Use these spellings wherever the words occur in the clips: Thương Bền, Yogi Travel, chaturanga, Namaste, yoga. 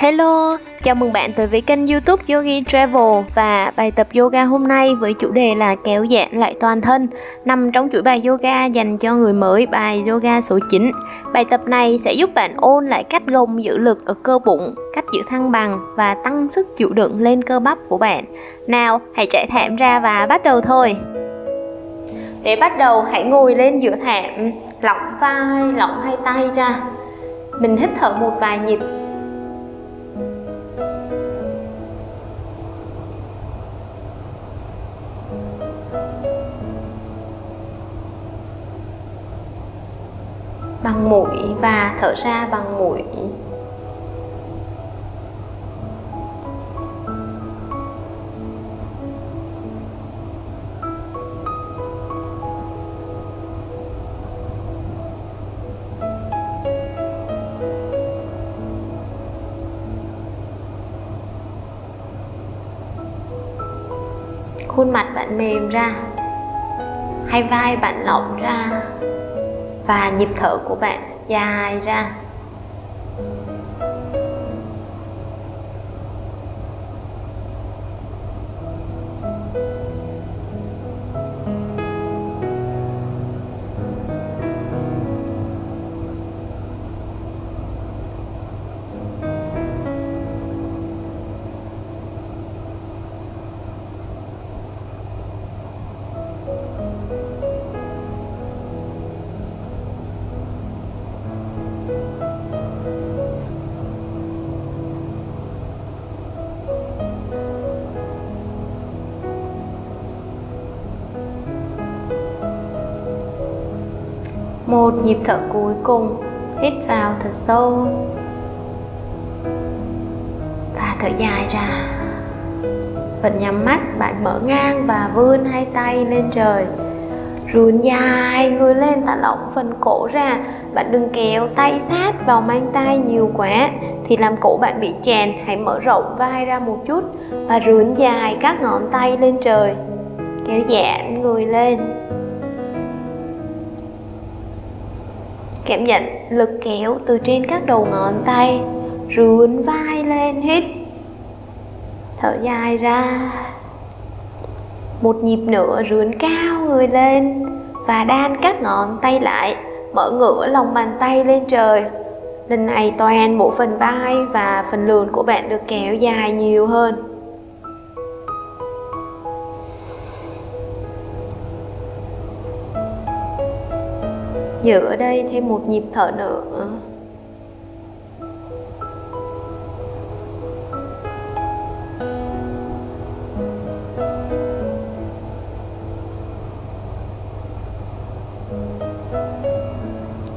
Hello, chào mừng bạn tới với kênh YouTube Yogi Travel. Và bài tập yoga hôm nay với chủ đề là kéo giãn lại toàn thân nằm trong chuỗi bài yoga dành cho người mới, bài yoga số 9. Bài tập này sẽ giúp bạn ôn lại cách gồng giữ lực ở cơ bụng, cách giữ thăng bằng và tăng sức chịu đựng lên cơ bắp của bạn. Nào, hãy trải thảm ra và bắt đầu thôi. Để bắt đầu, hãy ngồi lên giữa thảm, lỏng vai, lỏng hai tay ra. Mình hít thở một vài nhịp. Bằng mũi và thở ra bằng mũi. Khuôn mặt bạn mềm ra, hai vai bạn lỏng ra và nhịp thở của bạn dài ra. Một nhịp thở cuối cùng, hít vào thật sâu và thở dài ra. Vẫn nhắm mắt, bạn mở ngang và vươn hai tay lên trời. Run dài người lên, ta lỏng phần cổ ra. Bạn đừng kéo tay sát vào mang tay nhiều quá thì làm cổ bạn bị chèn. Hãy mở rộng vai ra một chút và run dài các ngón tay lên trời. Kéo giãn người lên. Cảm nhận lực kéo từ trên các đầu ngón tay. Rướn vai lên, hít, thở dài ra. Một nhịp nữa, rướn cao người lên và đan các ngón tay lại. Mở ngửa lòng bàn tay lên trời. Lần này toàn bộ phần vai và phần lườn của bạn được kéo dài nhiều hơn. Giữ ở đây thêm một nhịp thở nữa.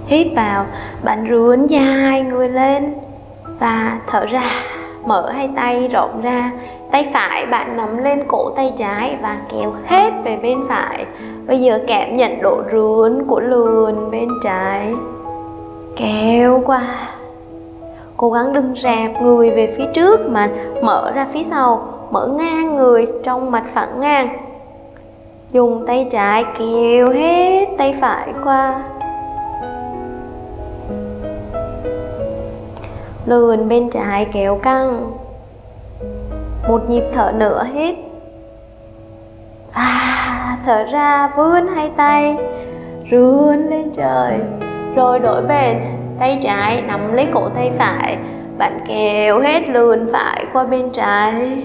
Hít vào, bạn rướn dài người lên và thở ra. Mở hai tay rộng ra. Tay phải bạn nắm lên cổ tay trái và kéo hết về bên phải. Bây giờ cảm nhận độ rướn của lườn bên trái. Kéo qua. Cố gắng đừng rạp người về phía trước mà mở ra phía sau. Mở ngang người, trong mặt phẳng ngang. Dùng tay trái kéo hết tay phải qua. Lườn bên trái kéo căng. Một nhịp thở nữa, hít và thở ra. Vươn hai tay, rươn lên trời. Rồi đổi bên, tay trái nắm lấy cổ tay phải. Bạn kéo hết lườn phải qua bên trái.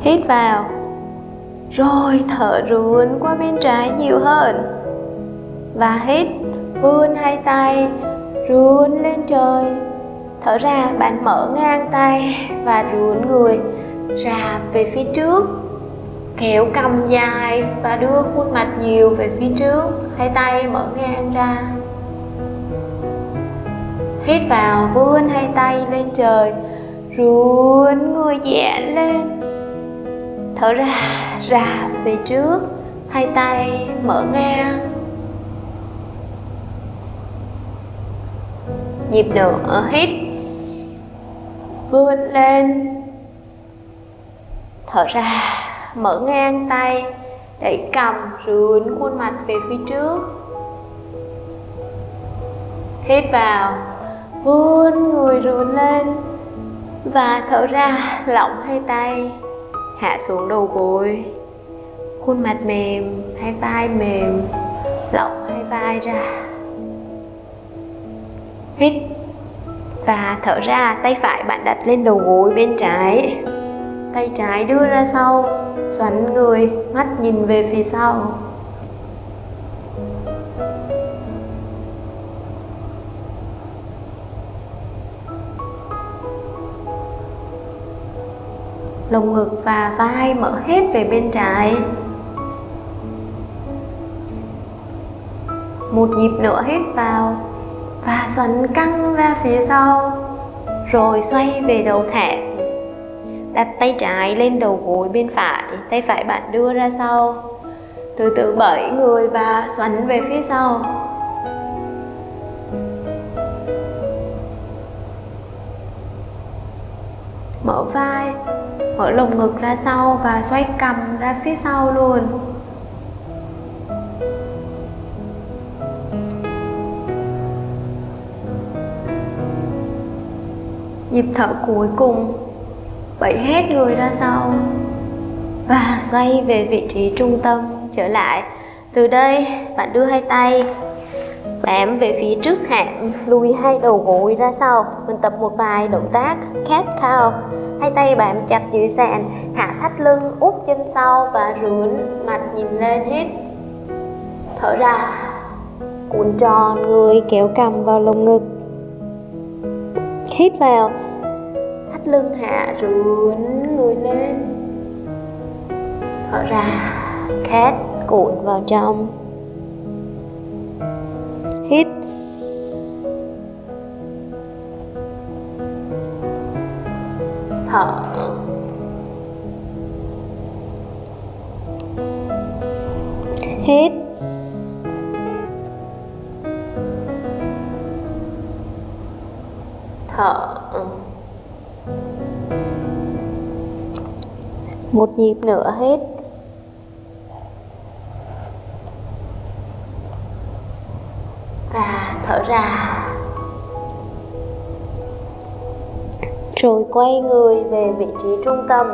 Hít vào, rồi thở rướn qua bên trái nhiều hơn. Và hít, vươn hai tay, rướn lên trời. Thở ra, bạn mở ngang tay và rướn người. Rạp về phía trước, kéo cằm dài và đưa khuôn mặt nhiều về phía trước. Hai tay mở ngang ra. Hít vào, vươn hai tay lên trời. Rướn người giãn lên. Thở ra, ra về trước, hai tay mở ngang. nhịp nữa, hít, vươn lên, thở ra, mở ngang tay, đẩy cằm, rướn khuôn mặt về phía trước. Hít vào, vươn người rướn lên và thở ra, lỏng hai tay, hạ xuống đầu gối, khuôn mặt mềm, hai vai mềm, lỏng hai vai ra. Hít và thở ra, tay phải bạn đặt lên đầu gối bên trái, tay trái đưa ra sau, xoắn người, mắt nhìn về phía sau. Lồng ngực và vai mở hết về bên trái. Một nhịp nữa hít vào và xoắn căng ra phía sau, rồi xoay về đầu thảm. Đặt tay trái lên đầu gối bên phải, tay phải bạn đưa ra sau, từ từ bẩy người và xoắn về phía sau. Mở vai, mở lồng ngực ra sau và xoay cằm ra phía sau luôn. Nhịp thở cuối cùng, bẩy hết người ra sau và xoay về vị trí trung tâm trở lại. Từ đây bạn đưa hai tay bám về phía trước hạng, lùi hai đầu gối ra sau. Mình tập một vài động tác cat cow. Hai tay bám chặt dưới sàn, hạ thắt lưng, úp chân sau và rướn mặt nhìn lên. Hít, thở ra, cuộn tròn người, kéo cằm vào lồng ngực. Hít vào, thắt lưng hạ, rướn người lên. Thở ra, cat, cuộn vào trong. Hít, thở. Hít, thở. Một nhịp nữa hít. Và thở ra. Rồi quay người về vị trí trung tâm.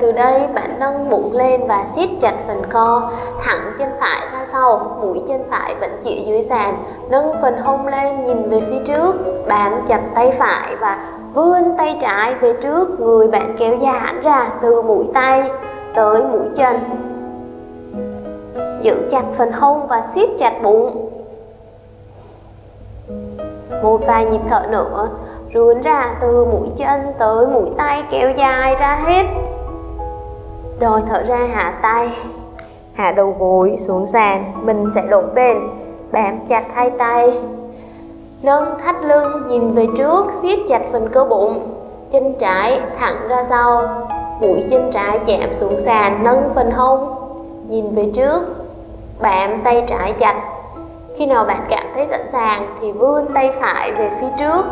Từ đây bạn nâng bụng lên và siết chặt phần co, thẳng chân phải ra sau, mũi chân phải vẫn chĩa dưới sàn, nâng phần hông lên nhìn về phía trước, bám chặt tay phải và vươn tay trái về trước, người bạn kéo giãn ra từ mũi tay tới mũi chân. Giữ chặt phần hông và siết chặt bụng. Một vài nhịp thở nữa, rướn ra từ mũi chân tới mũi tay, kéo dài ra hết. Rồi thở ra, hạ tay, hạ đầu gối xuống sàn. Mình sẽ đổ bên, bám chặt hai tay, nâng thắt lưng nhìn về trước, siết chặt phần cơ bụng. Chân trái thẳng ra sau, mũi chân trái chạm xuống sàn, nâng phần hông nhìn về trước, bám tay trái chặt. Khi nào bạn cảm thấy sẵn sàng thì vươn tay phải về phía trước,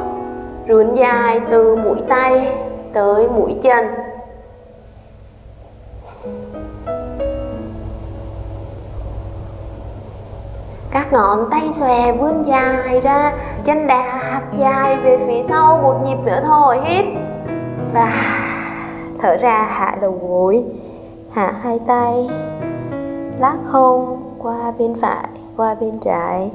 rướn dài từ mũi tay tới mũi chân. Các ngón tay xòe vươn dài ra, chân đạp dài về phía sau. Một nhịp nữa thôi, hít và thở ra, hạ đầu gối, hạ hai tay, lắc hông qua bên phải, qua bên trái,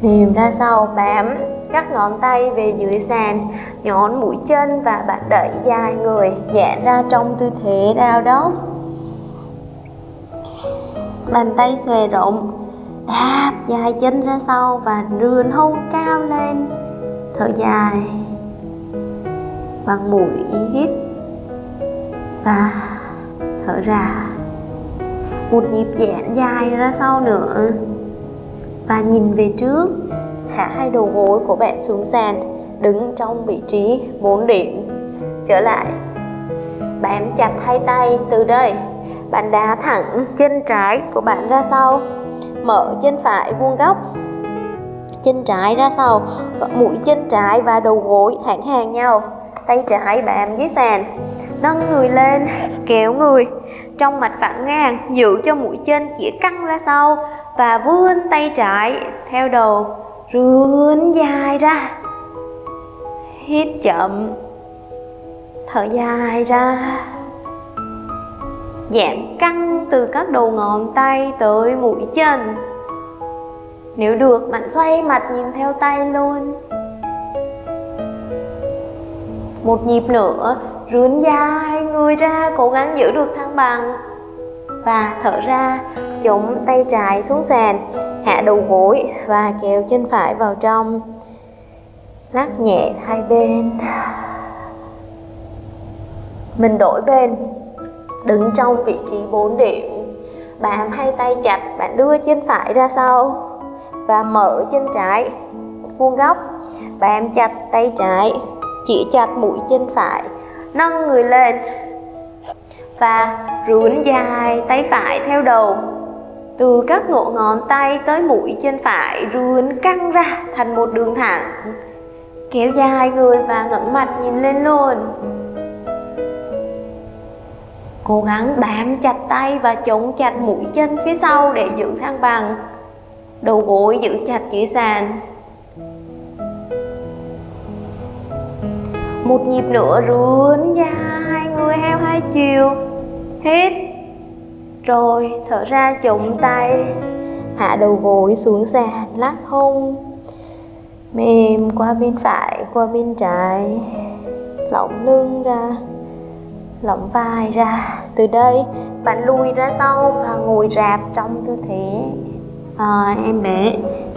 mềm ra sau, bám các ngón tay về dưới sàn, nhón mũi chân và bạn đẩy dài người, giãn ra trong tư thế đao đốc. Bàn tay xòe rộng, đạp dài chân ra sau và rươn hông cao lên, thở dài bằng mũi. Hít và thở ra. Một nhịp giãn dài ra sau nữa và nhìn về trước, hạ hai đầu gối của bạn xuống sàn, đứng trong vị trí 4 điểm trở lại, bám chặt hai tay. Từ đây bạn đá thẳng chân trái của bạn ra sau, mở chân phải vuông góc, Chân trái ra sau, mũi chân trái và đầu gối thẳng hàng nhau, tay trái bám dưới sàn, nâng người lên, kéo người trong mạch phẳng ngang, giữ cho mũi chân chỉ căng ra sau và vươn tay trái theo đầu, rươn dài ra, hít chậm, thở dài ra, giảm căng từ các đầu ngón tay tới mũi chân. Nếu được, bạn xoay mặt nhìn theo tay luôn. Một nhịp nữa, rướn dài người ra, cố gắng giữ được thăng bằng. Và thở ra, chống tay trái xuống sàn, hạ đầu gối và kéo chân phải vào trong. Lắc nhẹ hai bên. Mình đổi bên, đứng trong vị trí 4 điểm. Bám hai tay chặt, bạn đưa chân phải ra sau và mở chân trái, vuông góc, bám chặt tay trái, chỉ chặt mũi chân phải, nâng người lên và rướn dài tay phải theo đầu, từ các ngón tay tới mũi chân phải, rướn căng ra thành một đường thẳng, kéo dài người và ngẩng mặt nhìn lên luôn. Cố gắng bám chặt tay và chống chặt mũi chân phía sau để giữ thăng bằng. Đầu gối giữ chặt dưới sàn. Một nhịp nữa, rướn dài người theo hai chiều, hít rồi thở ra, chống tay, hạ đầu gối xuống sàn, lắc hông mềm qua bên phải, qua bên trái, lỏng lưng ra, lỏng vai ra. Từ đây bạn lùi ra sau và ngồi rạp trong tư thế em bé,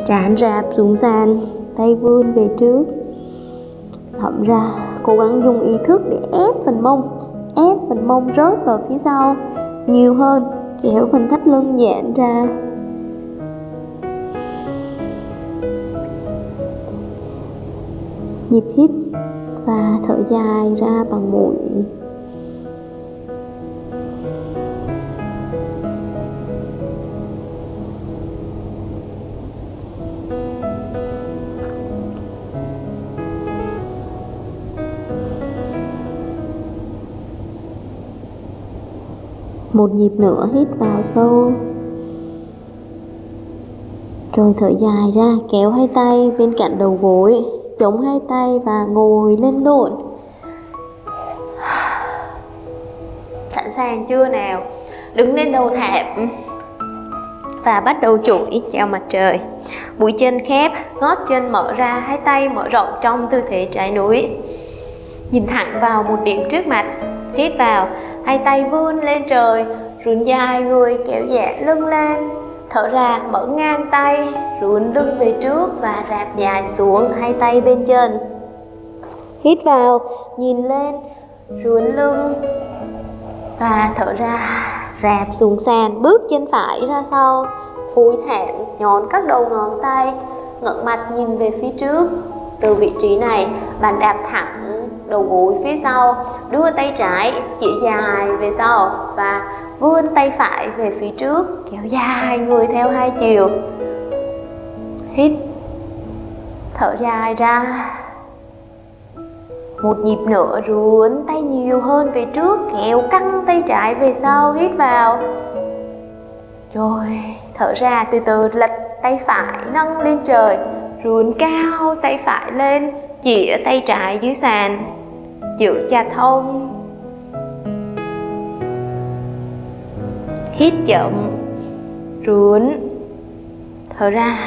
trán rạp xuống sàn, tay vươn về trước, thõng ra. Cố gắng dùng ý thức để ép phần mông rớt vào phía sau nhiều hơn, kéo phần thắt lưng giãn ra. Nhịp hít và thở dài ra bằng mũi. Một nhịp nữa, hít vào sâu rồi thở dài ra, kéo hai tay bên cạnh đầu gối, chống hai tay và ngồi lên lộn. Sẵn sàng chưa nào? Đứng lên đầu thảm và bắt đầu chuỗi chào mặt trời. Mũi chân khép, gót chân mở ra, hai tay mở rộng trong tư thế trái núi, nhìn thẳng vào một điểm trước mặt. Hít vào, hai tay vươn lên trời, rướn dài người, kéo giãn lưng lên. Thở ra, mở ngang tay, rướn lưng về trước và rạp dài xuống, hai tay bên chân. Hít vào, nhìn lên, rướn lưng và thở ra, rạp xuống sàn, bước chân phải ra sau, phủi thảm, nhón các đầu ngón tay, ngẩng mặt nhìn về phía trước. Từ vị trí này, bạn đạp thẳng đầu gối phía sau, đưa tay trái chỉ dài về sau và vươn tay phải về phía trước, kéo dài người theo hai chiều. Hít, thở dài ra. Một nhịp nữa, rướn tay nhiều hơn về trước, kéo căng tay trái về sau, hít vào. Rồi, thở ra, từ từ lật tay phải nâng lên trời, rướn cao tay phải lên, chĩa tay trái dưới sàn, giữ chặt hông. Hít chậm, rướn, thở ra,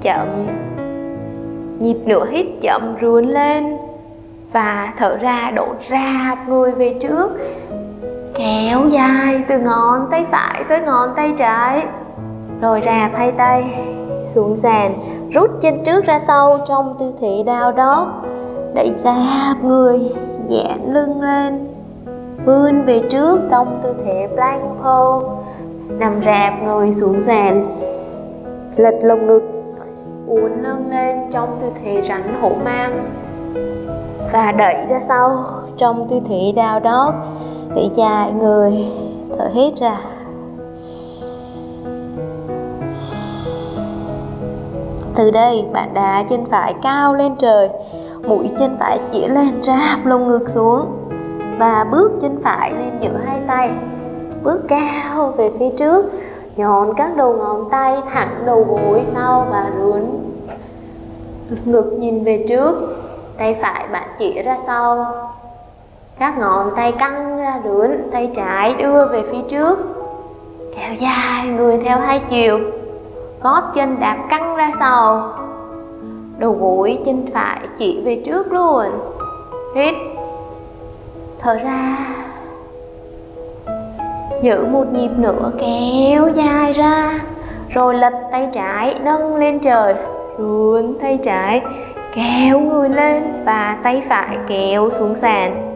chậm. Nhịp nữa, hít chậm, rướn lên và thở ra, đổ rạp người về trước, kéo dài từ ngón tay phải tới ngón tay trái, rồi rạp hai tay xuống sàn, rút chân trước ra sau trong tư thế đao đó, đẩy rạp người, giãn lưng lên, vươn về trước trong tư thế plank pose, nằm rạp người xuống sàn, lật lồng ngực, uốn lưng lên trong tư thế rắn hổ mang và đẩy ra sau trong tư thế đao đó, đẩy dài người, thở hết ra. Từ đây bạn đá chân phải cao lên trời, mũi chân phải chĩa lên ráp lồng ngực xuống và bước chân phải lên giữa hai tay, bước cao về phía trước, nhọn các đầu ngón tay thẳng đầu gối sau và rướn ngực nhìn về trước. Tay phải bạn chỉ ra sau, các ngón tay căng ra rướn, tay trái đưa về phía trước, kéo dài người theo hai chiều, gót chân đạp căng ra sau, đầu gối chân phải chỉ về trước luôn. Hít, thở ra, giữ một nhịp nữa, kéo dài ra, rồi lật tay trái nâng lên trời, rướn tay trái, kéo người lên và tay phải kéo xuống sàn.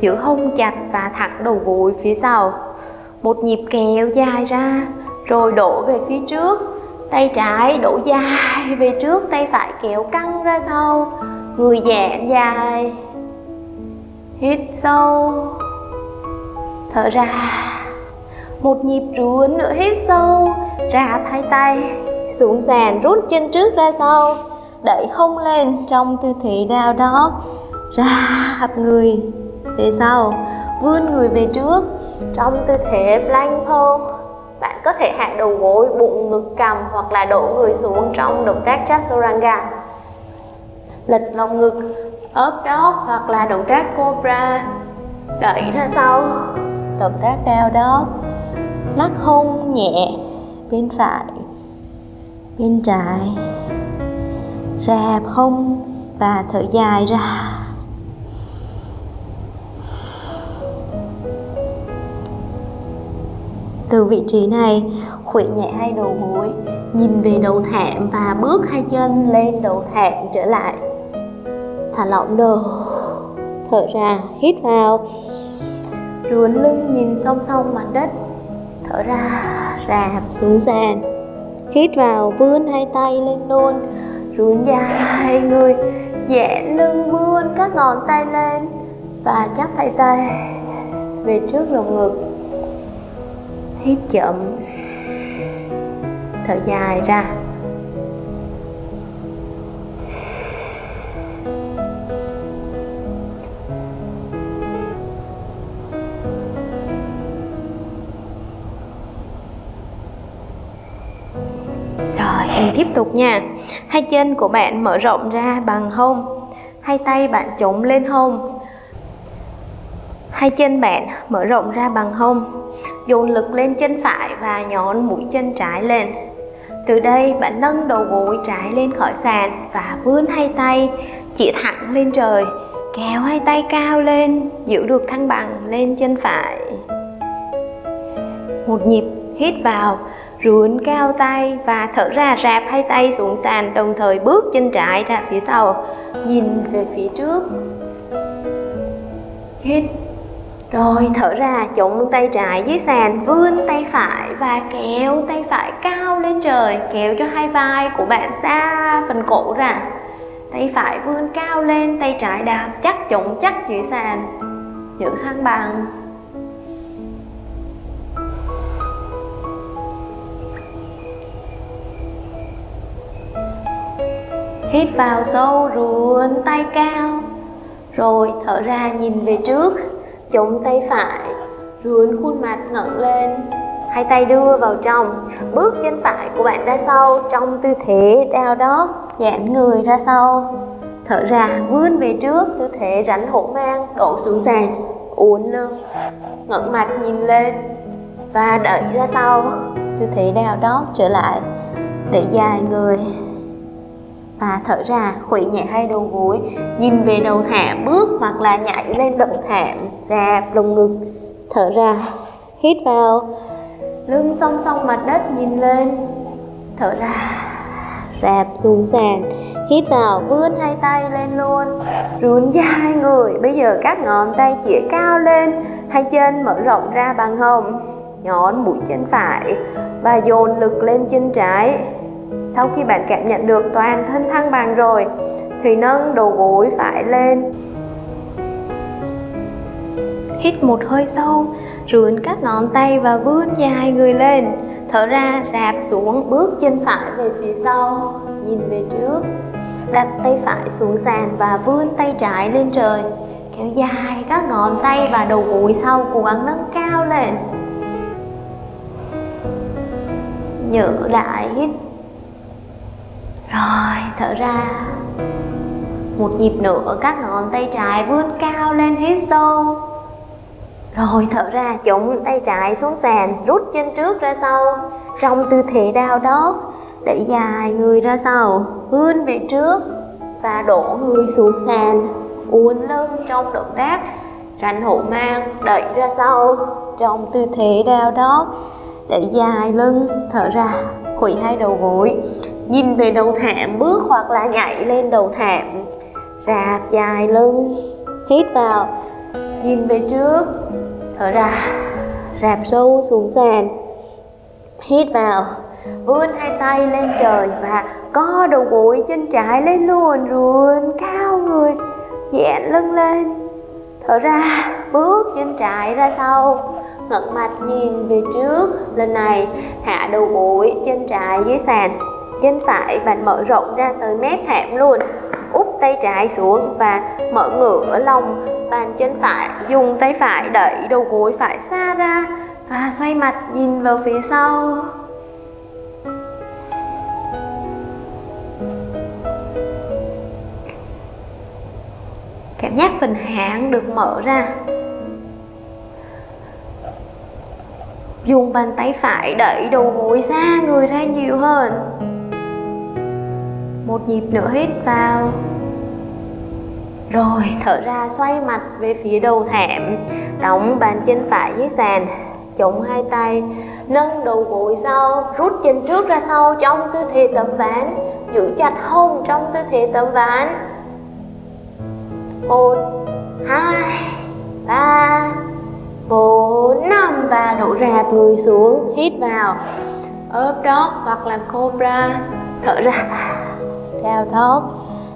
Giữ hông chặt và thẳng đầu gối phía sau, một nhịp kéo dài ra, rồi đổ về phía trước, tay trái đổ dài về trước, tay phải kéo căng ra sau, người giãn dài. Hít sâu, thở ra, một nhịp rướn nữa, hít sâu, rạp hai tay xuống sàn, rút chân trước ra sau, đẩy hông lên trong tư thế đao đó, rạp người về sau, vươn người về trước trong tư thế plank pose. Bạn có thể hạ đầu gối, bụng ngực cầm hoặc là đổ người xuống trong động tác chaturanga, lật lồng ngực, ốp dog hoặc là động tác cobra, đẩy ra sau, động tác down dog, lắc hông nhẹ bên phải, bên trái, rạp hông và thở dài ra. Từ vị trí này, khuỵu nhẹ hai đầu gối, nhìn về đầu thảm và bước hai chân lên đầu thảm trở lại. Thả lỏng đầu, thở ra, hít vào, rướn lưng nhìn song song mặt đất, thở ra, rạp xuống sàn. Hít vào, vươn hai tay lên luôn, rướn dài người, giãn lưng, vươn các ngón tay lên và chắp hai tay về trước lồng ngực. Hít chậm, thở dài ra. Mình tiếp tục nha. Hai chân của bạn mở rộng ra bằng hông, hai tay bạn chống lên hông, hai chân bạn mở rộng ra bằng hông, dồn lực lên chân phải và nhón mũi chân trái lên. Từ đây bạn nâng đầu gối trái lên khỏi sàn và vươn hai tay chỉ thẳng lên trời, kéo hai tay cao lên, giữ được thăng bằng lên chân phải. Một nhịp, hít vào, rướn cao tay và thở ra, rạp hai tay xuống sàn, đồng thời bước chân trái ra phía sau, nhìn về phía trước. Hít, rồi thở ra, chống tay trái dưới sàn, vươn tay phải và kéo tay phải cao lên trời, kéo cho hai vai của bạn xa phần cổ ra. Tay phải vươn cao lên, tay trái đạp chắc chống chắc dưới sàn, giữ thăng bằng. Hít vào sâu, rướn tay cao, rồi thở ra nhìn về trước, chống tay phải, rướn khuôn mặt ngẩng lên, hai tay đưa vào trong, bước chân phải của bạn ra sau trong tư thế down dog, giãn người ra sau, thở ra, vươn về trước, tư thế rắn hổ mang, đổ xuống sàn, uốn lưng, ngẩng mặt nhìn lên và đẩy ra sau, tư thế down dog trở lại, để dài người. Và thở ra, khuỵu nhẹ hai đầu gối, nhìn về đầu thảm, bước hoặc là nhảy lên đầu thảm, rạp lồng ngực, thở ra, hít vào, lưng song song mặt đất nhìn lên, thở ra, rạp xuống sàn. Hít vào, vươn hai tay lên luôn, rướn dài người. Bây giờ các ngón tay chĩa cao lên, hai chân mở rộng ra bằng hông, nhón mũi chân phải và dồn lực lên chân trái. Sau khi bạn cảm nhận được toàn thân thăng bằng rồi thì nâng đầu gối phải lên. Hít một hơi sâu, Rưỡn các ngón tay và vươn dài người lên. Thở ra, rạp xuống, bước chân phải về phía sau, nhìn về trước. Đặt tay phải xuống sàn và vươn tay trái lên trời. Kéo dài các ngón tay và đầu gối sau, cố gắng nâng cao lên. Nhớ lại, hít. Rồi, thở ra. Một nhịp nữa, các ngón tay trái vươn cao lên, hít sâu. Rồi thở ra, chống tay trái xuống sàn, rút chân trước ra sau. Trong tư thế đao đót, đẩy dài người ra sau, vươn về trước và đổ người xuống sàn. Uốn lưng trong động tác, rắn hổ mang, đẩy ra sau. Trong tư thế đao đót, đẩy dài lưng, thở ra, khuỵu hai đầu gối. Nhìn về đầu thảm, bước hoặc là nhảy lên đầu thảm. Rạp dài lưng, hít vào, nhìn về trước. Thở ra, rạp sâu xuống sàn. Hít vào, vươn hai tay lên trời và co đầu gối, chân trái lên luôn. Rưỡn cao người, dẹn lưng lên. Thở ra, bước chân trái ra sau, ngẩng mặt nhìn về trước. Lần này hạ đầu gối, chân trái dưới sàn. Chân phải bạn mở rộng ra tới mép thảm luôn. Úp tay trái xuống và mở ngửa lòng bàn chân phải. Dùng tay phải đẩy đầu gối phải xa ra và xoay mặt nhìn vào phía sau. Cảm giác phần háng được mở ra. Dùng bàn tay phải đẩy đầu gối xa người ra nhiều hơn. Một nhịp nữa, hít vào. Rồi thở ra, xoay mặt về phía đầu thảm. Đóng bàn chân phải dưới sàn, chống hai tay, nâng đầu gối sau, rút chân trước ra sau trong tư thế tấm ván. Giữ chặt hông trong tư thế tấm ván. 1, 2, 3, 4, 5 và đổ rạp người xuống. Hít vào, ốp đót hoặc là cobra. Thở ra, đao đót,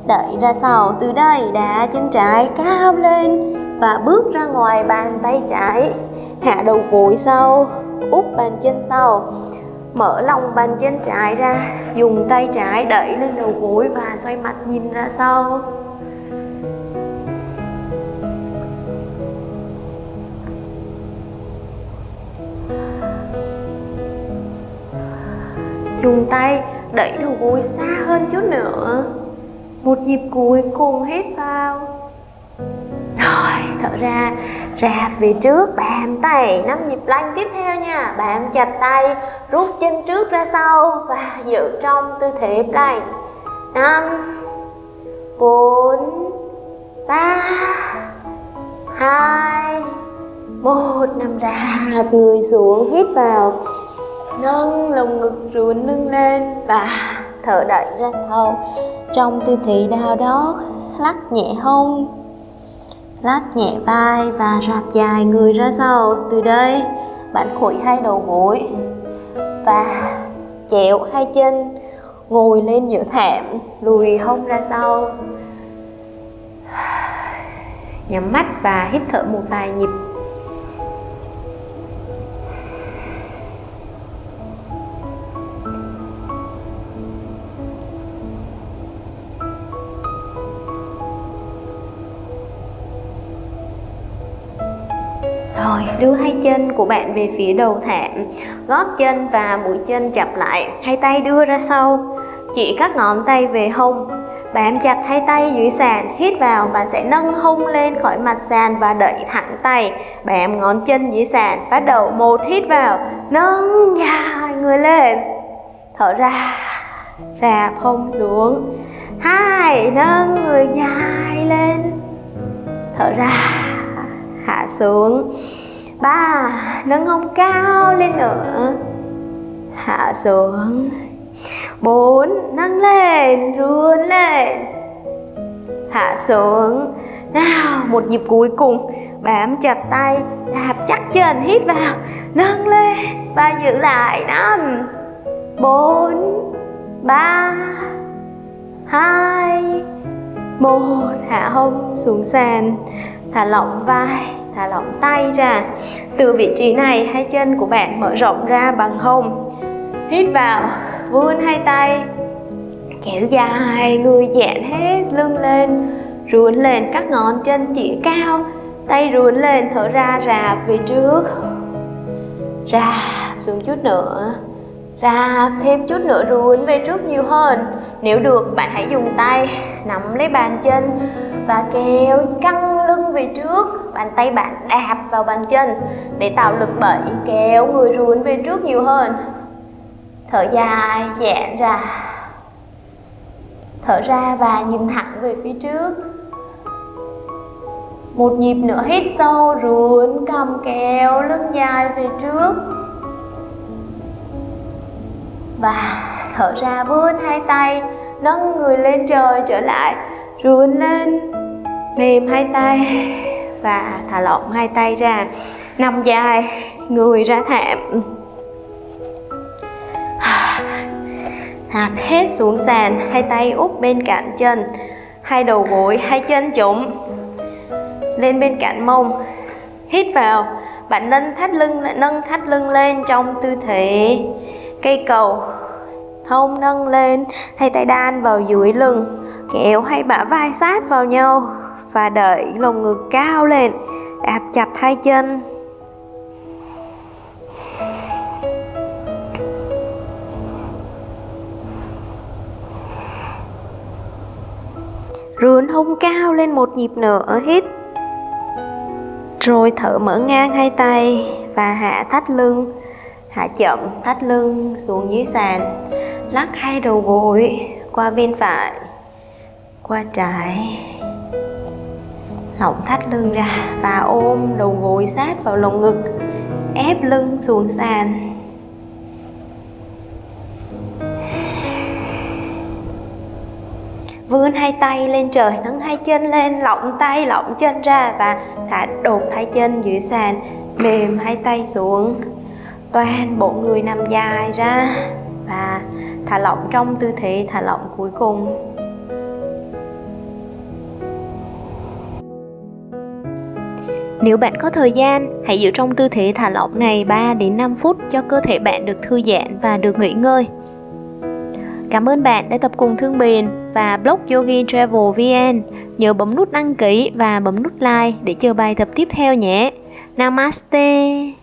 đẩy ra sau. Từ đây đá chân trái cao lên và bước ra ngoài bàn tay trái. Hạ đầu gối sau, úp bàn chân sau, mở lòng bàn chân trái ra. Dùng tay trái đẩy lên đầu gối và xoay mặt nhìn ra sau. Dùng tay đẩy đầu gối xa hơn chút nữa. Một nhịp cuối cùng, hít vào. Rồi thở ra, rạp về trước, bám tay. 5 nhịp lanh tiếp theo nha. Bám chặt tay, rút chân trước ra sau và giữ trong tư thế plank. 5, 4, 3, 2, 1. Nằm rạp người xuống, hít vào. Nâng lồng ngực, rưỡn lưng lên và thở đẩy ra sau trong tư thế đao đót. Lắc nhẹ hông, lắc nhẹ vai và rạp dài người ra sau. Từ đây bạn khuỵu hai đầu gối và chẹo hai chân, ngồi lên giữa thảm, lùi hông ra sau. Nhắm mắt và hít thở một vài nhịp. Rồi, đưa hai chân của bạn về phía đầu thảm, gót chân và mũi chân chập lại, hai tay đưa ra sau, chỉ các ngón tay về hông, bám chặt hai tay dưới sàn. Hít vào, bạn sẽ nâng hông lên khỏi mặt sàn và đẩy thẳng tay, bám ngón chân dưới sàn. Bắt đầu, 1, hít vào, nâng dài người lên, thở ra, rạp hông xuống. 2, nâng người dài lên, thở ra, hạ xuống. 3, nâng hông cao lên nữa, hạ xuống. 4, nâng lên, rưỡn lên, hạ xuống. Nào, một nhịp cuối cùng, bám chặt tay, đạp chắc chân. Hít vào, nâng lên và giữ lại. 5, 4, 3, 2, 1. Hạ hông xuống sàn, thả lỏng vai, thả lỏng tay ra. Từ vị trí này, hai chân của bạn mở rộng ra bằng hông. Hít vào, vươn hai tay, kéo dài, người giãn hết, lưng lên, rướn lên, các ngón chân chỉ cao, tay rướn lên, thở ra rạp về trước, rạp xuống chút nữa, rạp thêm chút nữa, rướn về trước nhiều hơn. Nếu được, bạn hãy dùng tay nắm lấy bàn chân và kéo căng lưng về trước, bàn tay bạn đạp vào bàn chân để tạo lực bẩy, kéo người rướn về trước nhiều hơn. Thở dài, giãn ra, thở ra và nhìn thẳng về phía trước. Một nhịp nữa, hít sâu, rướn cằm, kéo lưng dài về trước và thở ra, vươn hai tay, nâng người lên trời trở lại, rướn lên, mềm hai tay và thả lỏng hai tay ra, nằm dài, người ra thảm, thạp hết xuống sàn, hai tay úp bên cạnh chân, hai đầu gối, hai chân chống lên bên cạnh mông. Hít vào, bạn nâng thắt lưng lên trong tư thế cây cầu, hông nâng lên, hai tay đan vào dưới lưng, kéo hai bả vai sát vào nhau và đẩy lồng ngực cao lên, đạp chặt hai chân. Rướn hông cao lên một nhịp nữa, hít, rồi thở mở ngang hai tay và hạ thắt lưng, hạ chậm thắt lưng xuống dưới sàn, lắc hai đầu gối qua bên phải, qua trái, lỏng thắt lưng ra và ôm đầu gối sát vào lồng ngực, ép lưng xuống sàn. Vươn hai tay lên trời, nâng hai chân lên, lỏng tay, lỏng chân ra và thả đột hai chân dưới sàn, mềm hai tay xuống. Toàn bộ người nằm dài ra và thả lỏng trong tư thế thả lỏng cuối cùng. Nếu bạn có thời gian, hãy giữ trong tư thế thả lỏng này 3 đến 5 phút cho cơ thể bạn được thư giãn và được nghỉ ngơi. Cảm ơn bạn đã tập cùng Thương Bền và blog Yogi Travel VN. Nhớ bấm nút đăng ký và bấm nút like để chờ bài tập tiếp theo nhé. Namaste!